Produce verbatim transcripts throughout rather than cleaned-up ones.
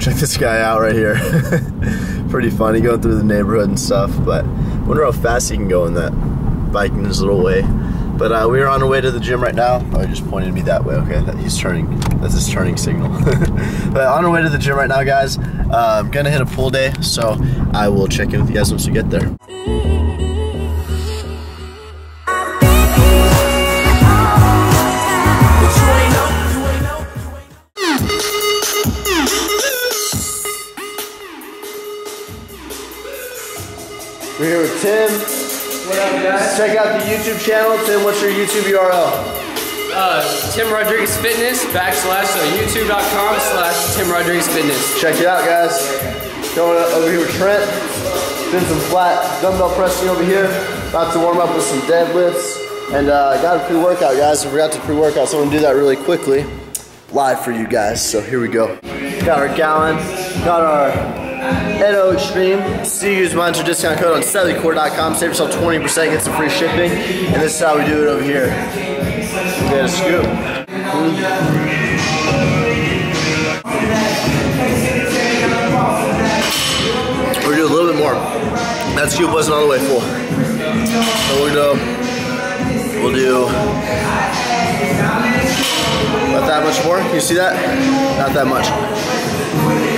Check this guy out right here. Pretty funny going through the neighborhood and stuff, but I wonder how fast he can go in that bike in his little way. But uh, we are on our way to the gym right now. Oh, he just pointed me that way. Okay, that, he's turning. That's his turning signal. But on our way to the gym right now, guys, uh, I'm gonna hit a pool day, so I will check in with you guys once we get there. We're here with Tim. What up, guys? Check out the YouTube channel. Tim, what's your YouTube U R L? Uh, TimRodriguezFitness backslash so YouTube.com slash TimRodriguezFitness. Check it out, guys. Going over here with Trent. Doing some flat dumbbell pressing over here. About to warm up with some deadlifts. And I uh, got a pre-workout, guys. I forgot to pre-workout, so I'm going to do that really quickly. Live for you guys, so here we go. Got our gallon. Got our... Edo Extreme. See you, use my discount code on Cellucor dot com. Save yourself twenty percent, get some free shipping. And this is how we do it over here. Get a scoop. We're doing a little bit more. That scoop wasn't all the way full. So we'll do, we'll do not that much more. Can you see that? Not that much.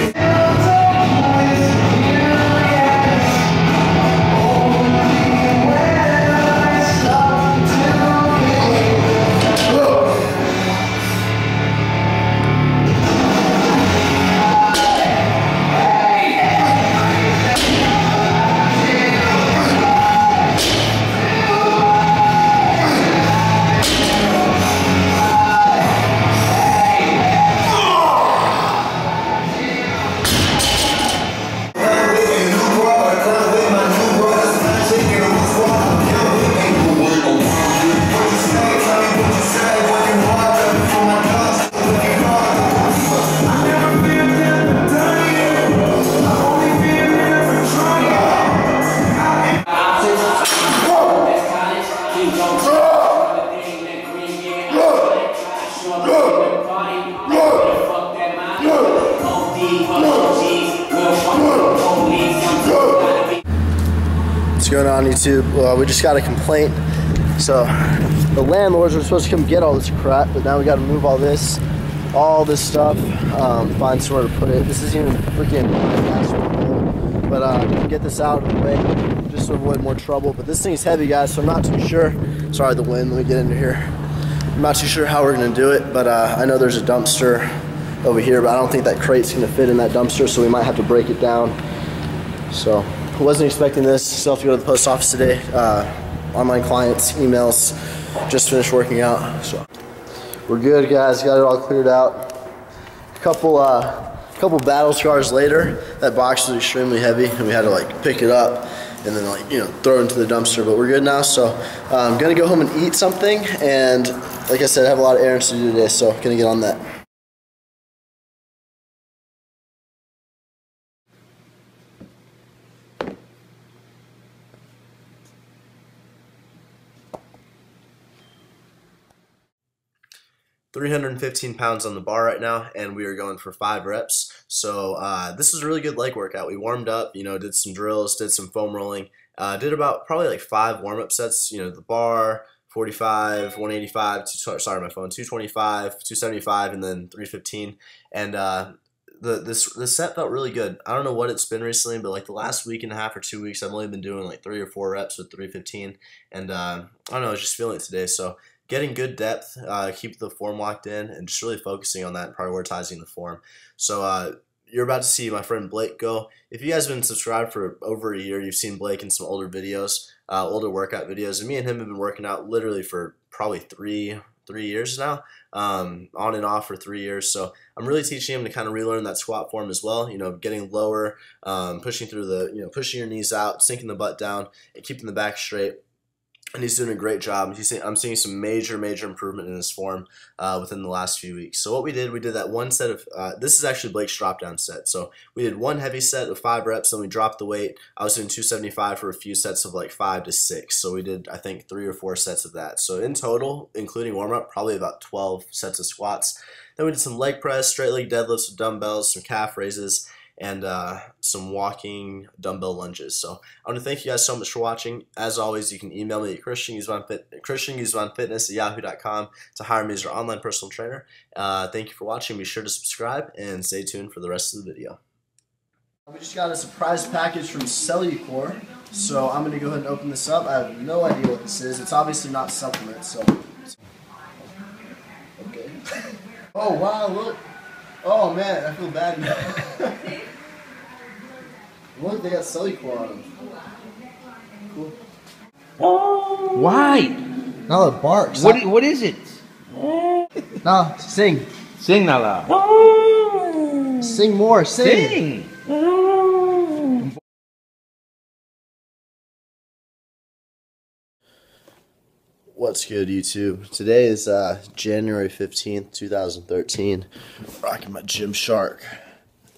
Going on YouTube, well, we just got a complaint. So the landlords were supposed to come get all this crap, but now we got to move all this, all this stuff, um, find somewhere to put it. This isn't even freaking, but uh, get this out of the way just to avoid more trouble. But this thing's heavy, guys, so I'm not too sure. Sorry, the wind. Let me get into here. I'm not too sure how we're gonna do it, but uh, I know there's a dumpster over here, but I don't think that crate's gonna fit in that dumpster, so we might have to break it down. So. I wasn't expecting this, still have to go to the post office today. Uh, online clients, emails, just finished working out. So we're good, guys, got it all cleared out. A couple, uh, couple battle scars later, that box was extremely heavy and we had to like pick it up and then like, you know, throw it into the dumpster, but we're good now. So uh, I'm gonna go home and eat something. And like I said, I have a lot of errands to do today, so I'm gonna get on that. three hundred fifteen pounds on the bar right now, and we are going for five reps. So uh, this was a really good leg workout. We warmed up, you know, did some drills, did some foam rolling, uh, did about probably like five warm-up sets, you know, the bar, forty-five, one eighty-five, sorry, my phone, two twenty-five, two seventy-five, and then three fifteen. And uh, the this the set felt really good. I don't know what it's been recently, but like the last week and a half or two weeks, I've only been doing like three or four reps with three fifteen. And uh, I don't know, I was just feeling it today, so getting good depth, uh, keep the form locked in, and just really focusing on that and prioritizing the form. So uh, you're about to see my friend Blake go. If you guys have been subscribed for over a year, you've seen Blake in some older videos, uh, older workout videos, and me and him have been working out literally for probably three three years now, um, on and off for three years. So I'm really teaching him to kind of relearn that squat form as well, you know, getting lower, um, pushing through the, you know, pushing your knees out, sinking the butt down, and keeping the back straight. And he's doing a great job. He's saying, I'm seeing some major, major improvement in his form uh, within the last few weeks. So what we did, we did that one set of, uh, this is actually Blake's drop down set. So we did one heavy set of five reps, then we dropped the weight. I was doing two seventy-five for a few sets of like five to six. So we did, I think, three or four sets of that. So in total, including warm up, probably about twelve sets of squats. Then we did some leg press, straight leg deadlifts with dumbbells, some calf raises, and uh, some walking dumbbell lunges. So I want to thank you guys so much for watching. As always, you can email me at Christian Guzman Fitness at yahoo dot com to hire me as your online personal trainer. Uh, thank you for watching. Be sure to subscribe and stay tuned for the rest of the video. We just got a surprise package from Cellucor, so I'm going to go ahead and open this up. I have no idea what this is. It's obviously not supplements, so... Okay. Oh, wow, look. Oh, man, I feel bad now. Look, they got Cellucor on them. Cool. Oh. Why? Now that barks. What, what is it? Now, sing. Sing, Nala. Oh. Sing more. Sing. Sing. Oh. What's good, YouTube? Today is uh, January fifteenth, two thousand thirteen. Rocking my Gymshark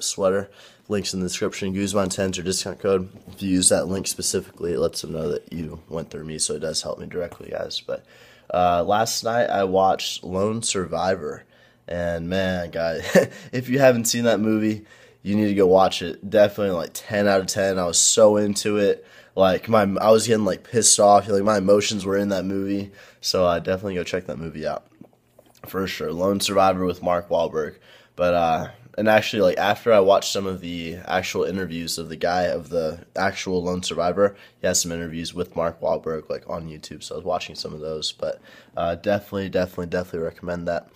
sweater. Links in the description. Guzman ten or discount code. If you use that link specifically, it lets them know that you went through me, so it does help me directly, guys. But uh, last night I watched Lone Survivor, and man, guys, if you haven't seen that movie, you need to go watch it. Definitely like ten out of ten. I was so into it. Like my, I was getting like pissed off. Like my emotions were in that movie. So uh, definitely go check that movie out for sure. Lone Survivor with Mark Wahlberg. But uh. And actually, like, after I watched some of the actual interviews of the guy of the actual Lone Survivor, he has some interviews with Mark Wahlberg, like, on YouTube, so I was watching some of those, but uh, definitely, definitely, definitely recommend that.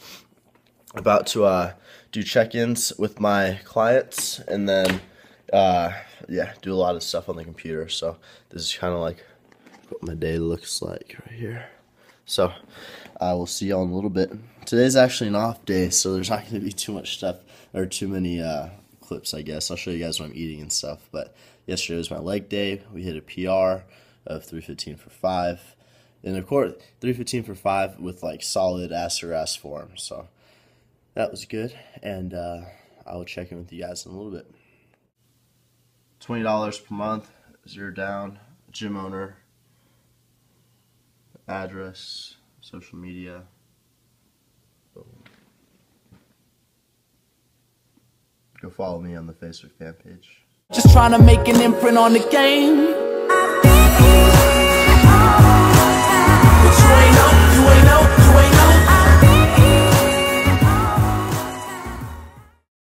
About to uh, do check-ins with my clients, and then, uh, yeah, do a lot of stuff on the computer, so this is kind of like what my day looks like right here. So I will see y'all in a little bit. Today's actually an off day, so there's not going to be too much stuff or too many uh, clips, I guess. I'll show you guys what I'm eating and stuff. But yesterday was my leg day. We hit a P R of three fifteen for five. And, of course, three fifteen for five with, like, solid ass-to-ass form. So that was good. And uh, I will check in with you guys in a little bit. twenty dollars per month, zero down, gym owner, address, social media. Go follow me on the Facebook fan page. Just trying to make an imprint on the game. But you ain't know, you ain't know, you ain't know.